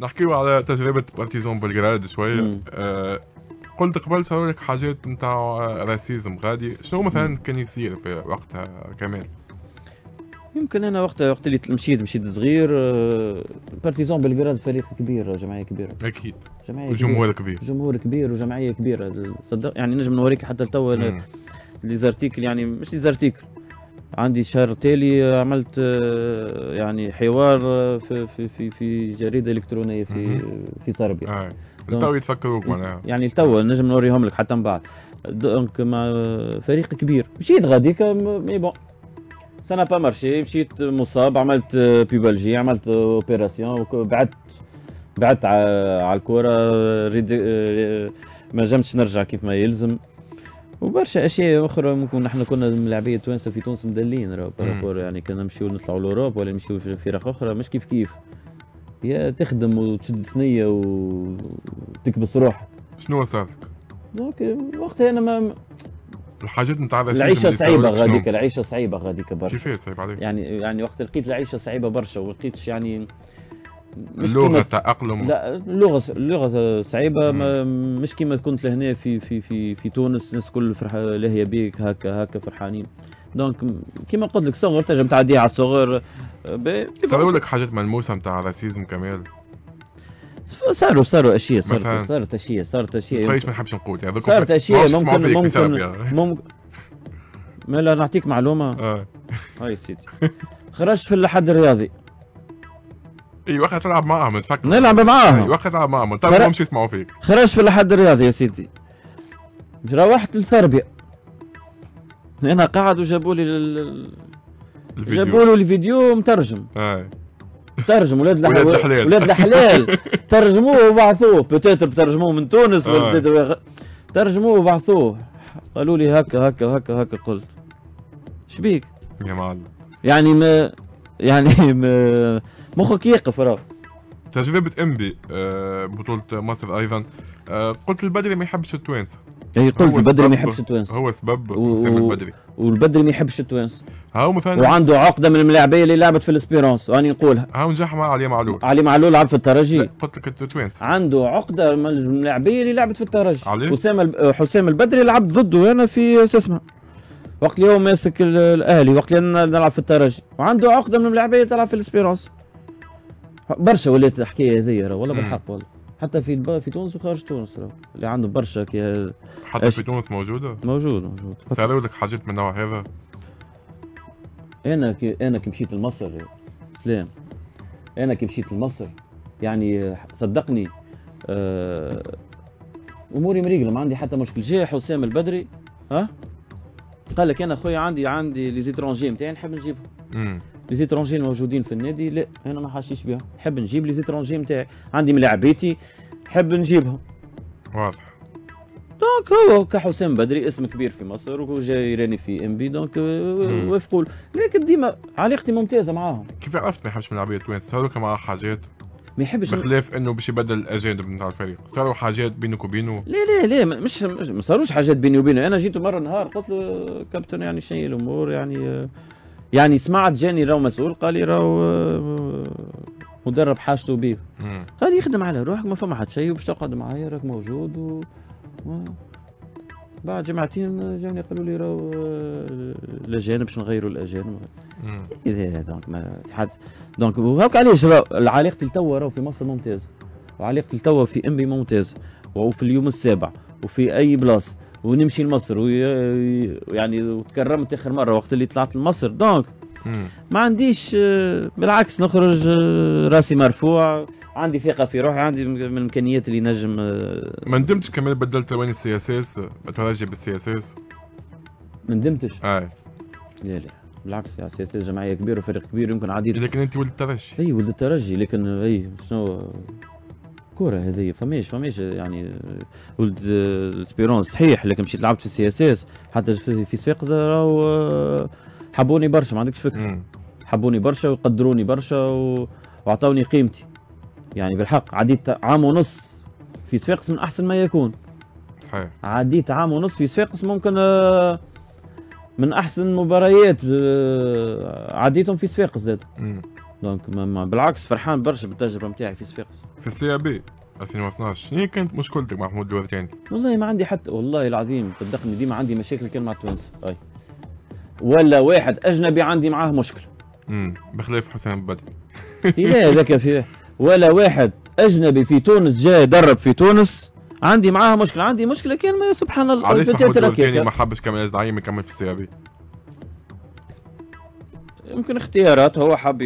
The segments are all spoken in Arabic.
نحكيو على تجربة بارتيزون بلغراد شوية. قلت قبل صاروا لك حاجات نتاع راسيزم غادي، شنو مثلا كان يصير في وقتها كمان؟ يمكن انا وقت اللي مشيت صغير، بارتيزون بلغراد فريق كبير، جمعيه كبيره اكيد، وجمهور كبير، جمهور كبير وجمعيه كبيره. صدق يعني نجم نوريك حتى لتوا لي زارتيكل، يعني مش لي زارتيكل، عندي شهر تالي عملت يعني حوار في في في جريده الكترونيه في صربيا. لتوا يتفكروك معناها، يعني لتوا نجم نوريهم لك حتى من بعد. دونك مع فريق كبير مشيت غاديك، مي بون سا نا با مارشي، مشيت مصاب، عملت بيبالجي، عملت اوبيراسيون، بعدت على الكره، ما جمتش نرجع كيف ما يلزم، وبرشا اشياء اخرى. ممكن نحن كنا اللاعبيه التوانسه في تونس مدلين بارابور، يعني كنا نمشيو نطلعوا لاوروبا ولا نمشيو في فرق اخرى، مش كيف كيف، يا تخدم وتشد ثنيه وتكبس روحك. شنو صار لك؟ دونك وقتها انا ما الحاجات نتاع العيشه صعيبه غاديك، العيشه صعيبه غاديك برشا. كيفاش صعيبه عليك؟ يعني وقت لقيت العيشه صعيبه برشا، ولقيتش يعني مش اللغه تاقلم، لا اللغه صعيبه، مش كيما كنت لهنا في في في في تونس، الناس كل فرحه لاهيه بيك، هكا فرحانين. دونك كيما قلت لك صغر تنجم تعديها على الصغر. صاروا لك حاجات ملموسه نتاع راسيزم كمال؟ صاروا اشياء، صارت اشياء كويس، ما نحبش نقول يعني، صارت اشياء ممكن ما لا نعطيك معلومه. هاي سيدي خرجت في الحد الرياضي، اي وقت تلعب معاهم، نتفكر نلعب معاهم، اي وقت تلعب معاهم، طيب همش يسمعوا فيك. خرجت في الحد الرياضي يا سيدي، روحت لصربيا، انا قاعد وجابوا لي الفيديو مترجم. ترجم ولاد الحلال ترجموه وبعثوه، بتاتر بترجموه من تونس، ترجموه وبعثوه، قالوا لي هكا هكا هكا هكا. قلت شبيك يا معلم؟ يعني ما يعني مخك يقف. راه تجربة انبي بطولة مصر ايضا، قلت البدري ما يحبش التوانسة. اي قلت البدري ما يحبش التوانسة، هو سبب حسام البدري، والبدري ما يحبش التوانسة، هاو مثلا وعنده عقده من الملاعبيه اللي لعبت في الاسبيرانس، راني نقولها، هاو نجح مع علي معلول. علي معلول لعب في الترجي، قلت لك التوانسة عنده عقده من الملاعبيه اللي لعبت في الترجي. حسام البدري لعب ضده انا في سسمه، وقت اللي هو ماسك الاهلي، وقت اللي نلعب في الترجي، وعنده عقده من الملاعبيه تلعب في الاسبيرانس. برشا ولات الحكايه هذيا، والله بالحق، والله حتى في تونس وخارج تونس، اللي عنده برشا كي حتى في تونس موجوده. صاروا لك حاجات من النوع هذا؟ انا كي مشيت لمصر، سلام، انا كي مشيت لمصر يعني صدقني اموري مريقله، ما عندي حتى مشكل. جاء حسام البدري قال لك انا خويا عندي لي زيترونجي نتاعي، نحب نجيبهم، لي زيترونجي الموجودين في النادي، لا انا ما حاشيش بها، نحب نجيب لي زيترونجي نتاعي، عندي ملاعبيتي نحب نجيبهم. واضح. دونك هو كحسام بدري اسم كبير في مصر، وجا يراني في ام بي، دونك وافقوا، لكن ديما علاقتي ممتازه معاهم. كيف عرفت ما يحبش ملاعبيه التوانسه؟ صاروا لك معاه حاجات؟ ما يحبش، بخلاف انه باش يبدل الاجانب نتاع الفريق، صاروا حاجات بينك وبينه؟ لا مش ما صاروش حاجات بيني وبينه. انا جيت مره نهار قلت له كابتن يعني شنو الامور، يعني سمعت، جاني راهو مسؤول قال لي راهو مدرب حاجته بيه، قال لي يخدم على روحك، ما فما حد شيء، وباش تقعد معايا راك موجود. بعد جمعتين جاوني قالوا لي راهو الاجانب باش نغيروا الاجانب. دونك ما حد، دونك هاك علاش علاقتي لتوا راهو في مصر ممتازه، وعلاقتي لتوا في امبي ممتازه، وفي اليوم السابع وفي اي بلاصه، ونمشي لمصر يعني وتكرمت اخر مره وقت اللي طلعت لمصر. دونك ما عنديش، بالعكس نخرج راسي مرفوع، عندي ثقه في روحي، عندي من الامكانيات اللي نجم. ما ندمتش كمان بدلت وين السي اس اس ترجي بالسي اس اس؟ ما ندمتش؟ لا بالعكس، يا سي اس اس جمعيه كبيره وفريق كبير، يمكن عديد. لكن انت ولد الترجي. اي ولد الترجي، لكن اي شنو كرة هذه، فماش يعني ولد الاسبيرونس صحيح، لكن مشيت لعبت في السي اس اس، حتى في صفاقسة راهو حبوني برشا، ما عندكش فكرة، حبوني برشا وقدروني برشا وعطوني قيمتي، يعني بالحق عديت عام ونص في صفاقس من أحسن ما يكون. صحيح. عديت عام ونص في صفاقس، ممكن من أحسن مباريات عديتهم في صفاقس زاد. دونك بالعكس فرحان برشا بالتجربه نتاعي في صفاقس. في السي بي 2012 شنو كانت مشكلتك مع محمود الوركاني؟ والله ما عندي حتى، والله العظيم صدقني ديما عندي مشاكل كان مع التوانسه، اي ولا واحد اجنبي عندي معاه مشكل. بخلاف حسام البدري. لا هذاك في ولا واحد اجنبي في تونس جاي يدرب في تونس عندي معاه مشكله، عندي مشكله كان ما سبحان الله. علاش محمود الوركاني ما حبش كمال الزعيم يكمل في السي بي؟ يمكن اختيارات، هو حب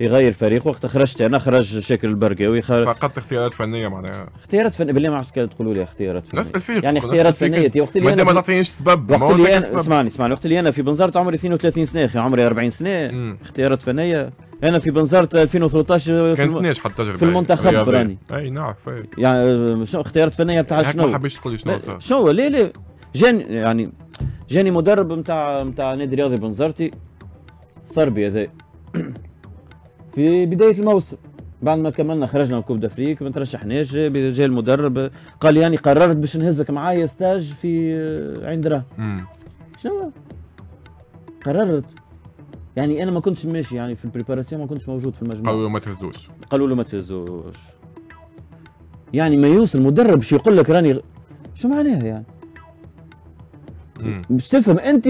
يغير فريق، وقت خرجت انا خرج شاكر البرقاوي. فقط اختيارات فنيه معناها. اختيارات فنيه بالله ما عادش تقولوا لي اختيارات فنيه. نسال فيك يعني اختيارات فنيه وقت اللي انا ما تعطينيش سبب. وقت اللي انا اسمعني وقت اللي انا في بنزرت عمري 32 سنه اخي، عمري 40 سنه. اختيارات فنيه انا في بنزرت 2013 كانتناش حتى تجربه في المنتخب براني. اي نعرف يعني شنو اختيارات فنيه بتاع شنو؟ ما حبيتش تقول لي شنو صار. شنو ليه جاني مدرب نتاع نادي رياضي بنزرتي صربي هذا في بدايه الموسم، بعد ما كملنا خرجنا من كوب دافريك ما ترشحناش، جاء المدرب قال لي يعني قررت باش نهزك معايا ستاج في عين درهم. شنو قررت؟ يعني انا ما كنتش ماشي يعني في البريباراسيون، ما كنتش موجود في المجموعه. قالوا له ما تهزوش، يعني ما يوصل مدرب شو يقول لك راني شو معناها يعني؟ مش تفهم انت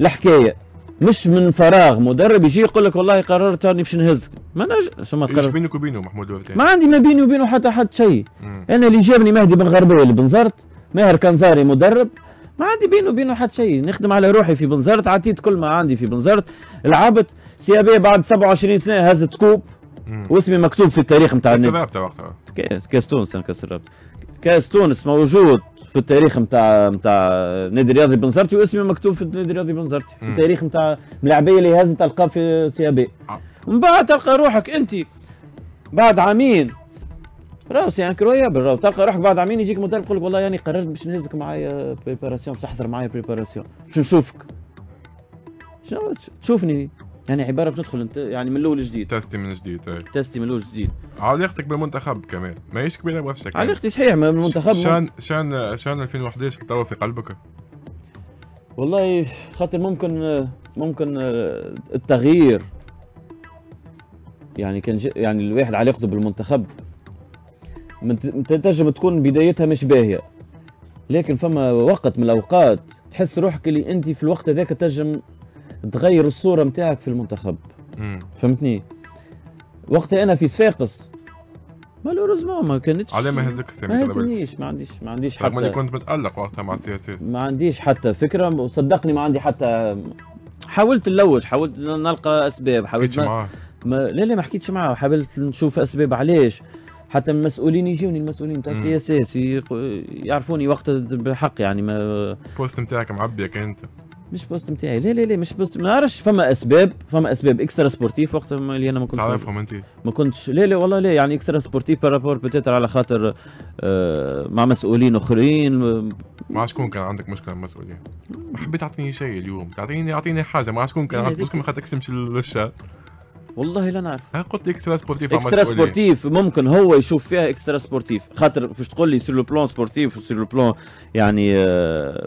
الحكايه، مش من فراغ مدرب يجي يقول لك والله قررت راني باش نهزك. ما نجمش ما قررت بينك وبينه محمود الوركاني. ما عندي ما بيني وبينه حتى شيء. انا اللي جابني مهدي بن غربيا اللي بنزرت، ماهر كنزاري مدرب، ما عندي بينه وبينه حتى شيء. نخدم على روحي في بنزرت، عطيت كل ما عندي في بنزرت، لعبت سي بي بعد 27 سنه هزت كوب واسمي مكتوب في التاريخ نتاع النادي. كاس رابطه وقتها، كاس تونس، كاس رابطه، كاس تونس موجود في التاريخ نتاع نادي الرياضي بنزرتي، واسمي مكتوب في النادي الرياضي بنزرتي في التاريخ نتاع ملاعبيه اللي هزت القاب في سي بي. ومن بعد تلقى روحك انت بعد عامين راهو سي انكرويابل، راهو تلقى روحك بعد عامين يجيك مدرب يقول لك والله يعني قررت باش نهزك معايا بريباراسيون، باش تحضر معايا بريباراسيون، باش نشوفك. شنو تشوفني؟ يعني عباره باش ندخل يعني من الاول جديد، تستي من جديد. تستي من الاول جديد. علاقتك بالمنتخب كمان ماهيش كبيره برشا. علاقتي صحيح بالمنتخب شان 2011 توا في قلبك؟ والله خاطر ممكن التغيير يعني كان يعني الواحد علاقته بالمنتخب تنجم تكون بدايتها مش باهيه، لكن فما وقت من الاوقات تحس روحك اللي انت في الوقت هذاك تنجم تغير الصوره نتاعك في المنتخب. فهمتني؟ وقتها انا في صفاقس مالوريزمون ما كانتش. على ما هزك السامي ترابلسي؟ ما هزنيش، ما عنديش حتى، رغم اني كنت متالق وقتها مع السي اس اس، ما عنديش حتى فكره وصدقني ما عندي حتى. حاولت نلوج، حاولت نلقى اسباب، حاولت لا ما حكيتش معاه، حاولت نشوف اسباب علاش. حتى المسؤولين يجوني، المسؤولين تاع السي اس اس يعرفوني وقت بالحق يعني. ما البوست نتاعك معبيه كان انت؟ مش بوست نتاعي، لا مش بوست، ما نعرفش. فما اسباب اكسترا سبورتيف وقت اللي انا ما كنتش تعرفهم انت، ما كنتش لا والله لا يعني اكسترا سبورتيف بارابور بتاتر على خاطر مع مسؤولين اخرين. مع شكون كان عندك مشكله مع مسؤولين؟ ما حبيت تعطيني شيء اليوم، تعطيني حاجه. مع شكون كان عندك مشكله ما خلتكش تمشي للشارع؟ والله لا نعرف. قلت لي اكسترا سبورتيف. اكسترا سبورتيف ممكن هو يشوف فيها اكسترا سبورتيف، خاطر باش تقول لي سور لو بلون سبورتيف وسور لو بلون يعني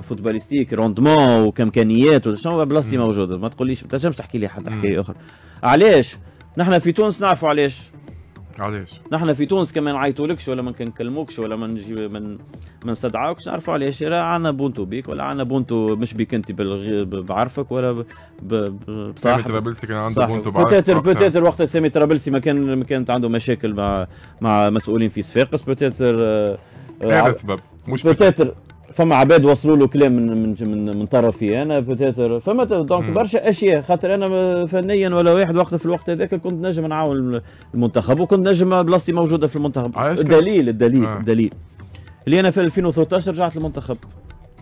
فوتباليستيك روندمون وكامكانيات شنو بلاصتي موجوده. ما تقوليش، ما تنجمش تحكي لي حتى حكايه اخرى. علاش؟ نحن في تونس نعرفوا علاش؟ نحن في تونس كمان نعيطولكش ولا ما نكلموكش ولا ما نستدعاوكش، نعرفوا علاش. راه عندنا بونتو بيك ولا عندنا بونتو مش بيك انت بعرفك ولا بصاحبك. سامي ترابلسي كان عنده بونتو بعرفك. بوتيتر وقت سامي ترابلسي ما كانت عنده مشاكل مع مسؤولين في صفاقس. بوتيتر هذا السبب. مش بوتيتر فما عباد وصلوا له كلام من طرفي انا. بوتيتر فما دونك برشا اشياء، خاطر انا فنيا ولا واحد وقت في الوقت هذاك كنت نجم نعاون المنتخب وكنت نجم بلاصتي موجوده في المنتخب. الدليل اللي انا في 2013 رجعت المنتخب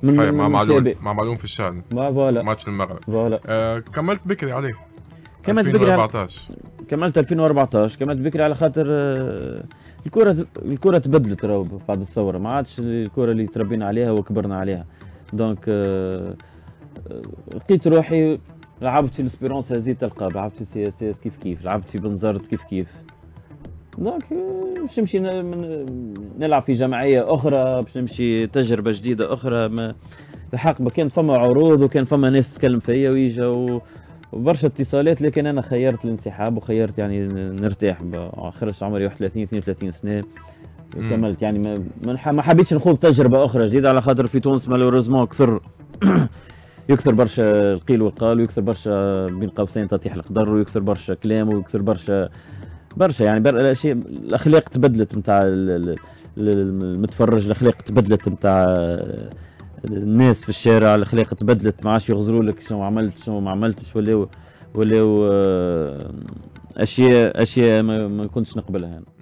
من مع معلوم في الشان ماتش المغرب. كملت بكري عليه 2014. كملت 2014 كملت بكري على خاطر الكره تبدلت راهو بعد الثوره، ما عادش الكره اللي تربينا عليها وكبرنا عليها. دونك لقيت روحي لعبت في الاسبيرونس هزيت القاب، لعبت في سي اس اس كيف، لعبت في بنزرت كيف. دونك باش نمشي نلعب في جمعيه اخرى، باش نمشي تجربه جديده اخرى. الحق كان فما عروض وكان فما ناس تتكلم فيا ويجوا برشا اتصالات، لكن انا خيرت الانسحاب وخيرت يعني نرتاح. خرجت عمري 31 32 سنه كملت، يعني ما حبيتش نخوض تجربه اخرى جديده، على خاطر في تونس مالوريزمون كثر يكثر برشا القيل والقال، ويكثر برشا بين قوسين تطيح القدر، ويكثر برشا كلام، ويكثر برشا يعني الاشياء. الاخلاق تبدلت نتاع المتفرج، الاخلاق تبدلت نتاع الناس في الشارع، الاخلاق تبدلت، ما عادش يغزروا لك شنو عملت شنو ما عملتش، ولاو اشياء ما كنتش نقبلها انا.